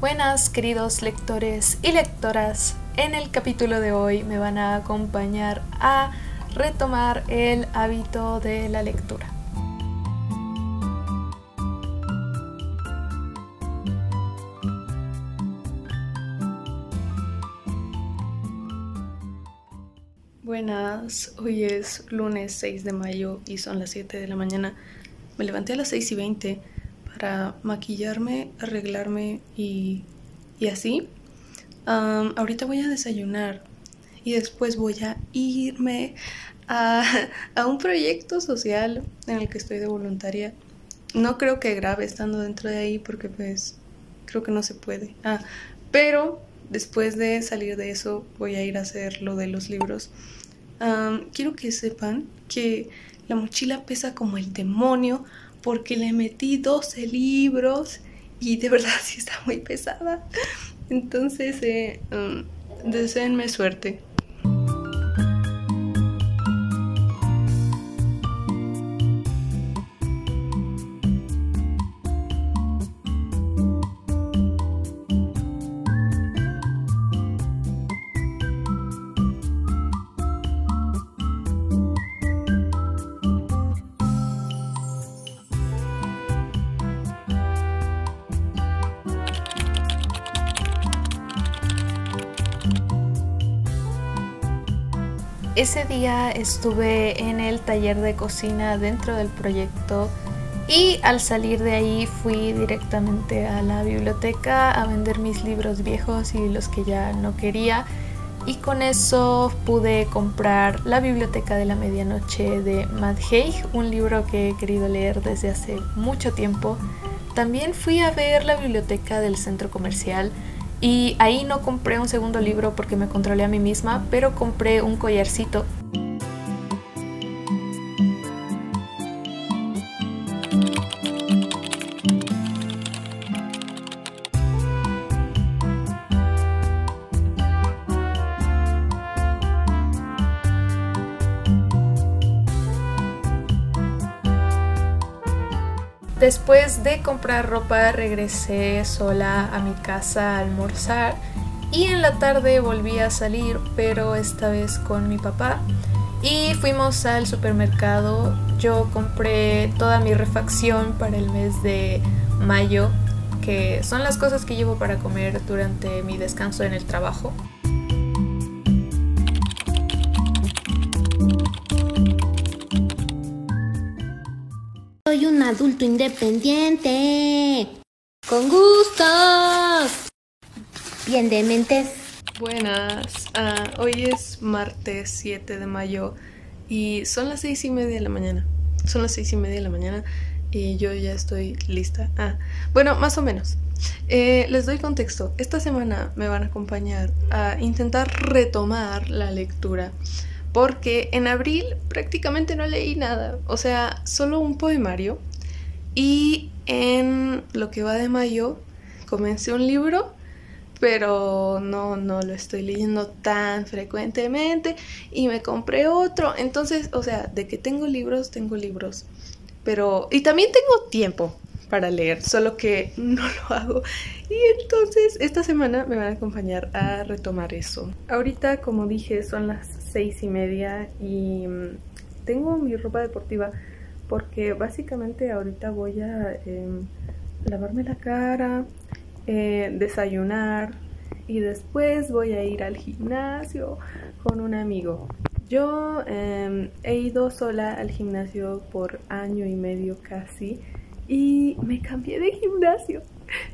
Buenas, queridos lectores y lectoras. En el capítulo de hoy me van a acompañar a retomar el hábito de la lectura. Buenas, hoy es lunes 6 de mayo y son las 7 de la mañana. Me levanté a las 6:20 para maquillarme, arreglarme y así. Ahorita voy a desayunar y después voy a irme a un proyecto social en el que estoy de voluntaria. No creo que grabe estando dentro de ahí porque pues creo que no se puede. Pero después de salir de eso voy a ir a hacer lo de los libros. Quiero que sepan que la mochila pesa como el demonio porque le metí 12 libros y de verdad sí está muy pesada. Entonces, deséenme suerte. Ese día estuve en el taller de cocina dentro del proyecto y al salir de ahí fui directamente a la biblioteca a vender mis libros viejos y los que ya no quería, y con eso pude comprar La Biblioteca de la Medianoche de Matt Haig, un libro que he querido leer desde hace mucho tiempo. También fui a ver La Biblioteca del Centro Comercial. Y ahí no compré un segundo libro porque me controlé a mí misma, pero compré un collarcito. Después de comprar ropa regresé sola a mi casa a almorzar y en la tarde volví a salir, pero esta vez con mi papá, y fuimos al supermercado. Yo compré toda mi refacción para el mes de mayo, que son las cosas que llevo para comer durante mi descanso en el trabajo. Soy un adulto independiente, con gustos, bien de mentes. Buenas, hoy es martes 7 de mayo y son las 6:30 de la mañana. Son las 6:30 de la mañana y yo ya estoy lista. Bueno, más o menos. Les doy contexto. Esta semana me van a acompañar a intentar retomar la lectura. Porque en abril prácticamente no leí nada, o sea, solo un poemario. Y en lo que va de mayo comencé un libro, pero no lo estoy leyendo tan frecuentemente. Y me compré otro, entonces, o sea, de que tengo libros. Pero, y también tengo tiempo para leer, solo que no lo hago. Y entonces esta semana me van a acompañar a retomar eso. Ahorita, como dije, son las 6:30 y tengo mi ropa deportiva porque básicamente ahorita voy a lavarme la cara, desayunar y después voy a ir al gimnasio con un amigo. Yo he ido sola al gimnasio por 1.5 años casi y me cambié de gimnasio.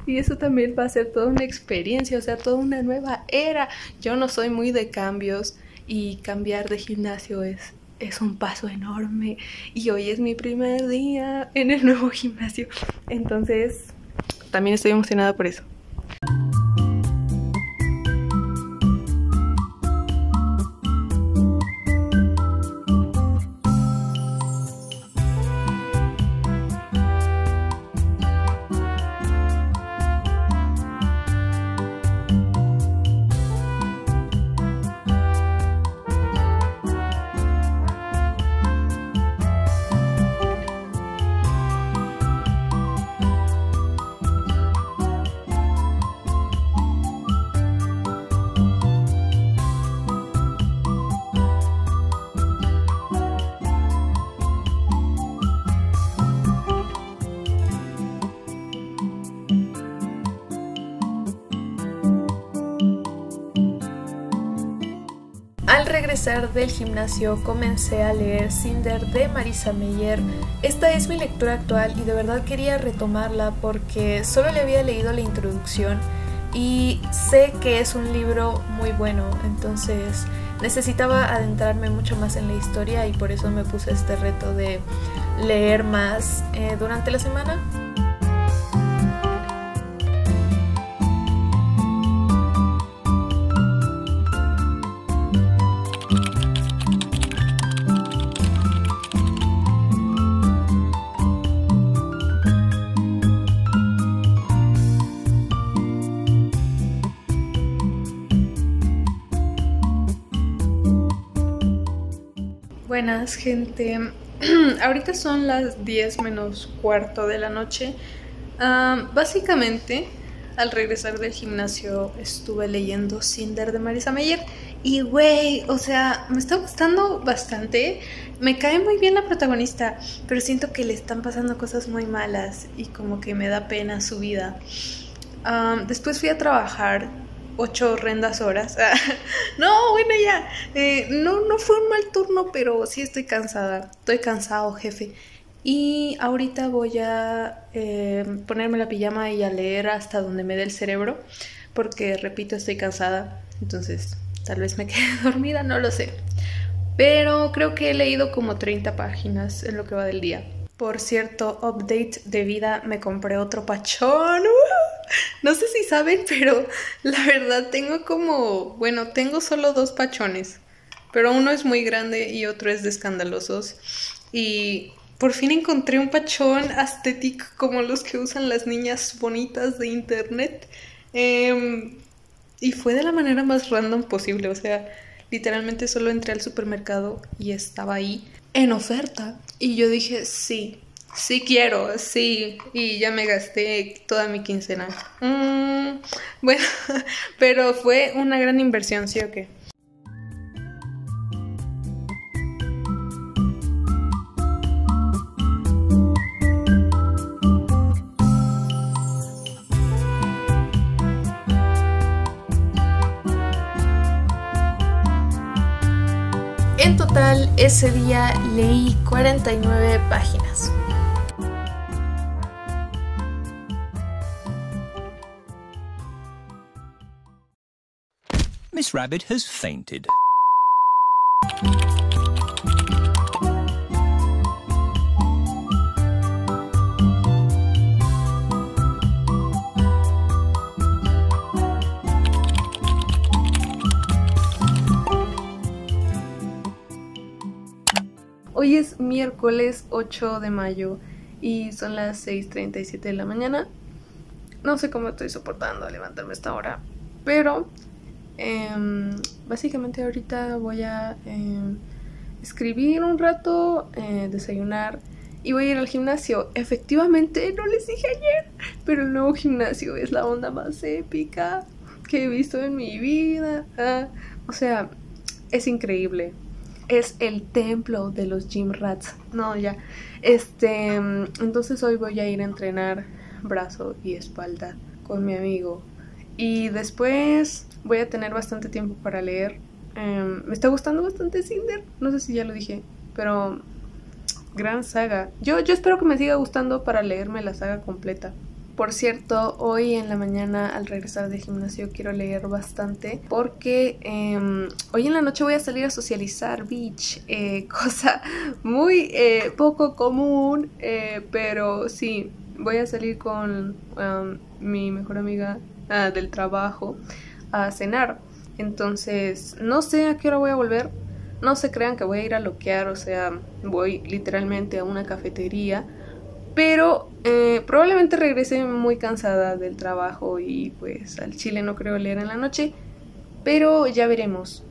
Y eso también va a ser toda una experiencia, o sea, toda una nueva era. Yo no soy muy de cambios y cambiar de gimnasio es un paso enorme. Y hoy es mi primer día en el nuevo gimnasio. Entonces, también estoy emocionada por eso. regresar del gimnasio comencé a leer Cinder de Marisa Meyer. Esta es mi lectura actual y de verdad quería retomarla porque solo le había leído la introducción y sé que es un libro muy bueno, entonces necesitaba adentrarme mucho más en la historia y por eso me puse este reto de leer más durante la semana. Buenas, gente. Ahorita son las 10:15 de la noche. Básicamente, al regresar del gimnasio estuve leyendo Cinder de Marisa Meyer. Y güey, o sea, me está gustando bastante. Me cae muy bien la protagonista, pero siento que le están pasando cosas muy malas y como que me da pena su vida. Después fui a trabajar 8 horrendas horas. No, bueno, ya. No fue un mal turno, pero sí estoy cansada. Estoy cansado, jefe. Y ahorita voy a ponerme la pijama y a leer hasta donde me dé el cerebro. Porque, repito, estoy cansada. Entonces, tal vez me quede dormida, no lo sé. Pero creo que he leído como 30 páginas en lo que va del día. Por cierto, update de vida, me compré otro pachón. No sé si saben, pero la verdad tengo como... Bueno, tengo solo 2 pachones. Pero uno es muy grande y otro es de escandalosos. Y por fin encontré un pachón estético como los que usan las niñas bonitas de internet. Y fue de la manera más random posible. O sea, literalmente solo entré al supermercado y estaba ahí en oferta. Y yo dije, sí... Sí quiero, sí, y ya me gasté toda mi quincena. Bueno, pero fue una gran inversión, ¿sí o qué? En total, ese día leí 49 páginas. Miss Rabbit has fainted. Hoy es miércoles 8 de mayo y son las 6:37 de la mañana. No sé cómo estoy soportando levantarme a esta hora, pero... básicamente ahorita voy a escribir un rato, desayunar y voy a ir al gimnasio. Efectivamente, no les dije ayer, pero el nuevo gimnasio es la onda más épica que he visto en mi vida. O sea, es increíble. Es el templo de los gym rats. No, ya. Entonces hoy voy a ir a entrenar brazo y espalda con mi amigo. Y después voy a tener bastante tiempo para leer. Me está gustando bastante Cinder. No sé si ya lo dije, pero gran saga. Yo espero que me siga gustando para leerme la saga completa. Por cierto, hoy en la mañana al regresar del gimnasio quiero leer bastante porque hoy en la noche voy a salir a socializar, bitch. Cosa muy poco común, pero sí, voy a salir con mi mejor amiga del trabajo a cenar. Entonces no sé a qué hora voy a volver. No se crean que voy a ir a loquear, o sea, voy literalmente a una cafetería, pero probablemente regrese muy cansada del trabajo y pues al chile no creo leer en la noche, pero ya veremos.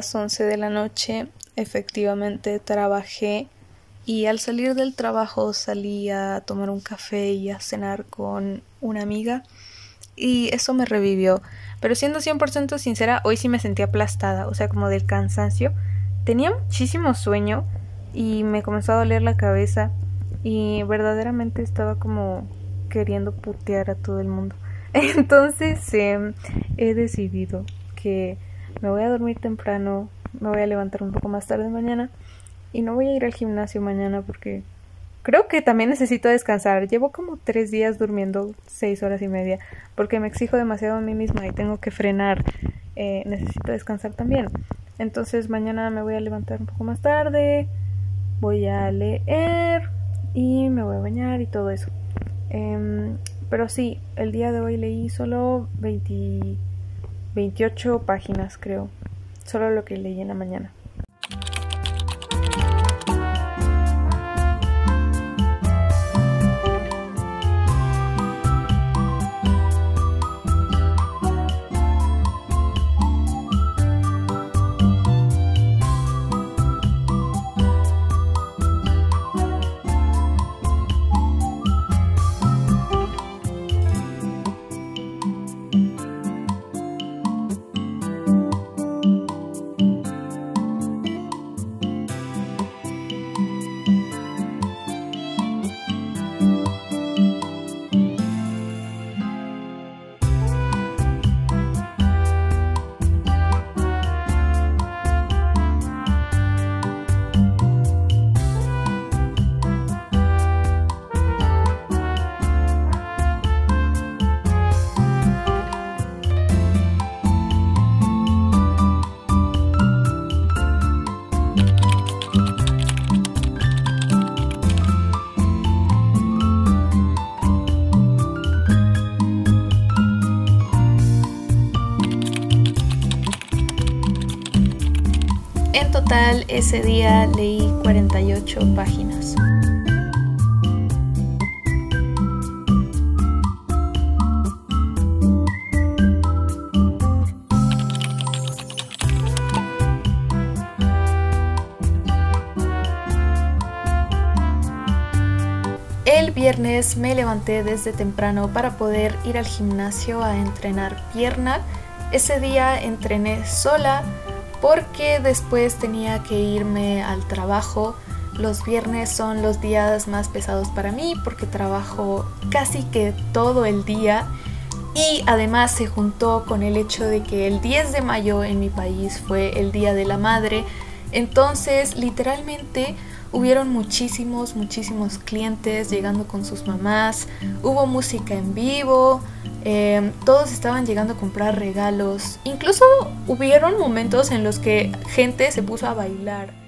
las 11 de la noche efectivamente trabajé, y al salir del trabajo salí a tomar un café y a cenar con una amiga, y eso me revivió. Pero siendo 100% sincera, hoy sí me sentí aplastada, o sea, como del cansancio. Tenía muchísimo sueño y me comenzó a doler la cabeza, y verdaderamente estaba como queriendo putear a todo el mundo. Entonces he decidido que me voy a dormir temprano, me voy a levantar un poco más tarde mañana, y no voy a ir al gimnasio mañana porque creo que también necesito descansar. Llevo como 3 días durmiendo 6 horas y media porque me exijo demasiado a mí misma y tengo que frenar. Necesito descansar también. Entonces mañana me voy a levantar un poco más tarde, voy a leer y me voy a bañar y todo eso. Pero sí, el día de hoy leí solo 28 páginas, creo. Solo lo que leí en la mañana. En total, ese día leí 48 páginas. El viernes me levanté desde temprano para poder ir al gimnasio a entrenar pierna. Ese día entrené sola, porque después tenía que irme al trabajo. Los viernes son los días más pesados para mí porque trabajo casi que todo el día, y además se juntó con el hecho de que el 10 de mayo en mi país fue el Día de la Madre. Entonces literalmente hubieron muchísimos clientes llegando con sus mamás, hubo música en vivo, todos estaban llegando a comprar regalos, incluso hubieron momentos en los que gente se puso a bailar.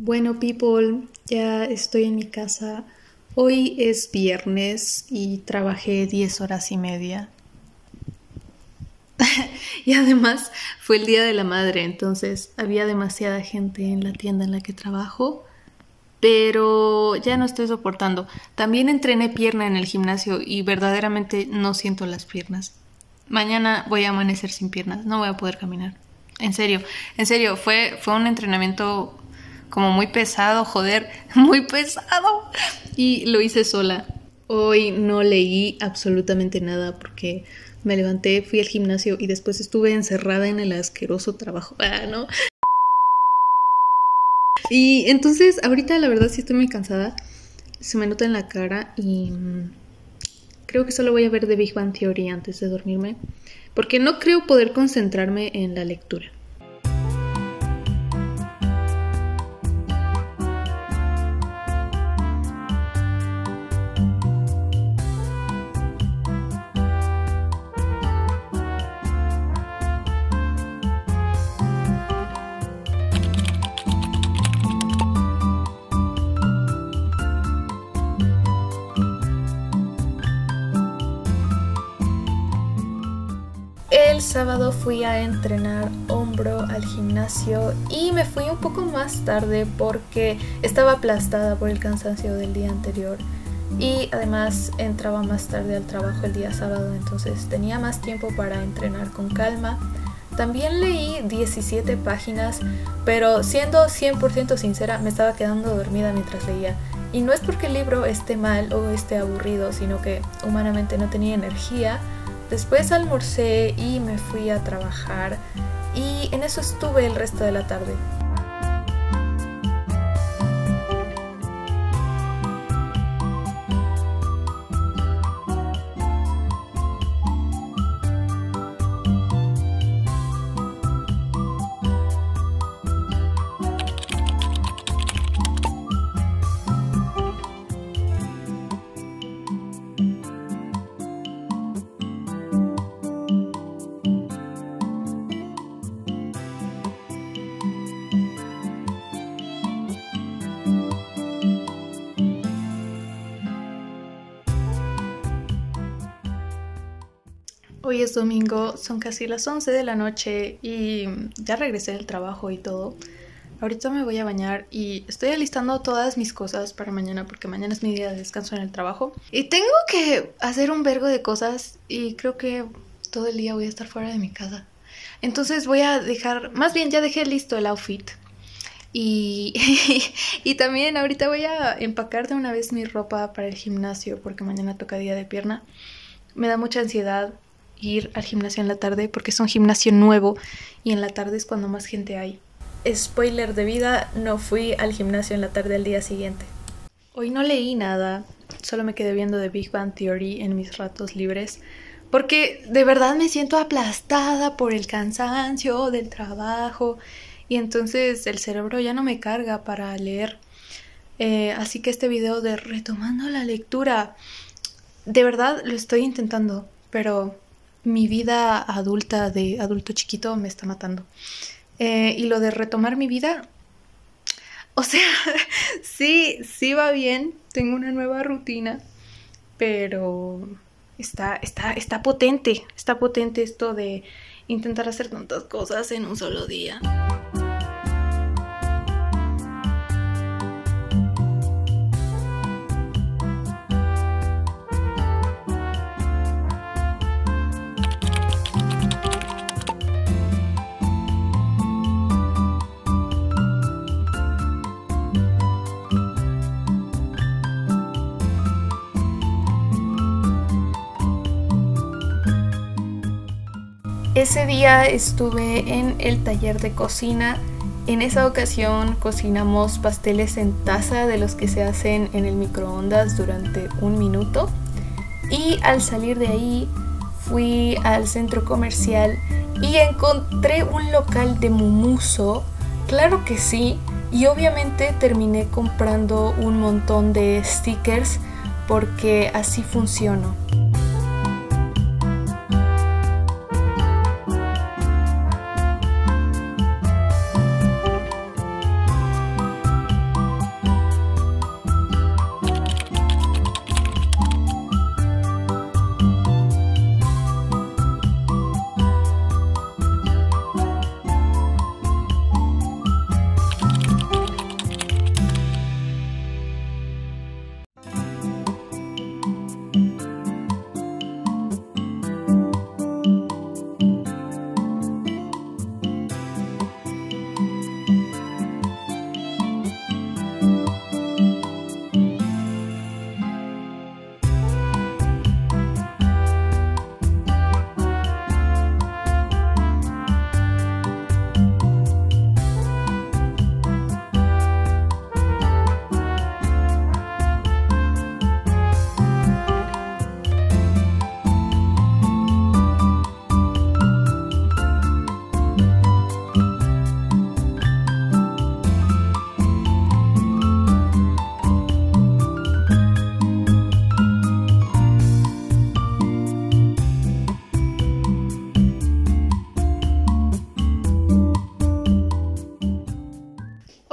Bueno, people, ya estoy en mi casa. Hoy es viernes y trabajé 10 horas y media. Y además fue el Día de la Madre, entonces había demasiada gente en la tienda en la que trabajo, pero ya no estoy soportando. También entrené pierna en el gimnasio y verdaderamente no siento las piernas. Mañana voy a amanecer sin piernas, no voy a poder caminar. En serio, fue un entrenamiento como muy pesado, joder, muy pesado. Y lo hice sola. Hoy no leí absolutamente nada porque me levanté, fui al gimnasio y después estuve encerrada en el asqueroso trabajo. ¿No? Y entonces ahorita la verdad sí estoy muy cansada. Se me nota en la cara y creo que solo voy a ver The Big Bang Theory antes de dormirme, porque no creo poder concentrarme en la lectura. El El sábado fui a entrenar hombro al gimnasio y me fui un poco más tarde porque estaba aplastada por el cansancio del día anterior. Y además entraba más tarde al trabajo el día sábado, entonces tenía más tiempo para entrenar con calma. También leí 17 páginas, pero siendo 100% sincera, me estaba quedando dormida mientras leía. Y no es porque el libro esté mal o esté aburrido, sino que humanamente no tenía energía. Después almorcé y me fui a trabajar, y en eso estuve el resto de la tarde. Hoy es domingo, son casi las 11 de la noche y ya regresé del trabajo y todo. Ahorita me voy a bañar y estoy alistando todas mis cosas para mañana porque mañana es mi día de descanso en el trabajo. Y tengo que hacer un vergo de cosas y creo que todo el día voy a estar fuera de mi casa. Entonces voy a dejar, más bien ya dejé listo el outfit. Y también ahorita voy a empacar de una vez mi ropa para el gimnasio porque mañana toca día de pierna. Me da mucha ansiedad ir al gimnasio en la tarde porque es un gimnasio nuevo y en la tarde es cuando más gente hay. Spoiler de vida, no fui al gimnasio en la tarde al día siguiente. Hoy no leí nada, solo me quedé viendo The Big Bang Theory en mis ratos libres porque de verdad me siento aplastada por el cansancio del trabajo y entonces el cerebro ya no me carga para leer. Así que este video de retomando la lectura, de verdad lo estoy intentando, pero mi vida adulta de adulto chiquito me está matando. Y lo de retomar mi vida, o sea, sí va bien, tengo una nueva rutina, pero está potente esto de intentar hacer tantas cosas en un solo día. Ese día estuve en el taller de cocina. En esa ocasión cocinamos pasteles en taza de los que se hacen en el microondas durante 1 minuto. Y al salir de ahí fui al centro comercial y encontré un local de Mumuso. Claro que sí. Y obviamente terminé comprando un montón de stickers porque así funciono.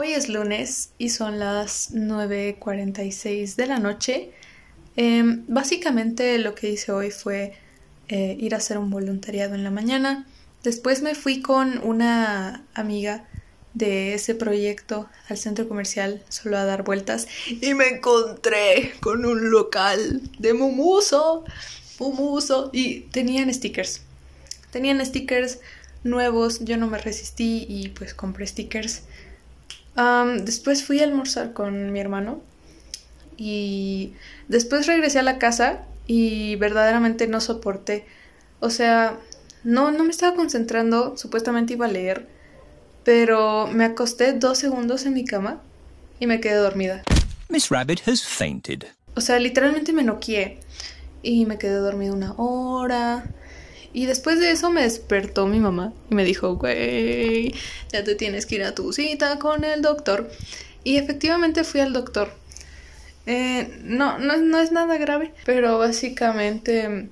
Es lunes y son las 9:46 de la noche. Básicamente lo que hice hoy fue ir a hacer un voluntariado en la mañana. Después me fui con una amiga de ese proyecto al centro comercial solo a dar vueltas y me encontré con un local de Mumuso y tenían stickers nuevos. Yo no me resistí y pues compré stickers. Después fui a almorzar con mi hermano y después regresé a la casa y verdaderamente no soporté. O sea, no me estaba concentrando, supuestamente iba a leer, pero me acosté 2 segundos en mi cama y me quedé dormida. Miss Rabbit has fainted. O sea, literalmente me noqueé y me quedé dormida 1 hora. Y después de eso me despertó mi mamá y me dijo, güey, ya te tienes que ir a tu cita con el doctor. Y efectivamente fui al doctor. No es nada grave, pero básicamente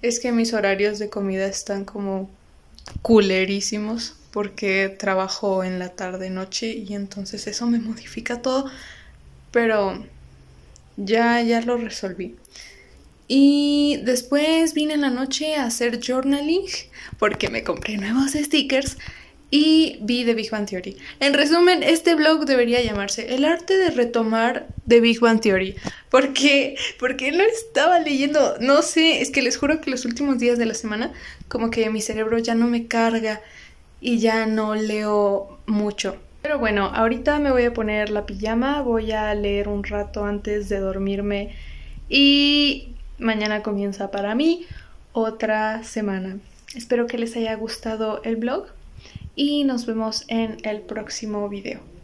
es que mis horarios de comida están como culerísimos porque trabajo en la tarde-noche y entonces eso me modifica todo, pero ya lo resolví. Y después vine en la noche a hacer journaling porque me compré nuevos stickers y vi The Big Bang Theory. En resumen, este blog debería llamarse El arte de retomar The Big Bang Theory. Porque no estaba leyendo, no sé, es que les juro que los últimos días de la semana como que mi cerebro ya no me carga y ya no leo mucho. Pero bueno, ahorita me voy a poner la pijama, voy a leer un rato antes de dormirme y mañana comienza para mí otra semana. Espero que les haya gustado el vlog y nos vemos en el próximo video.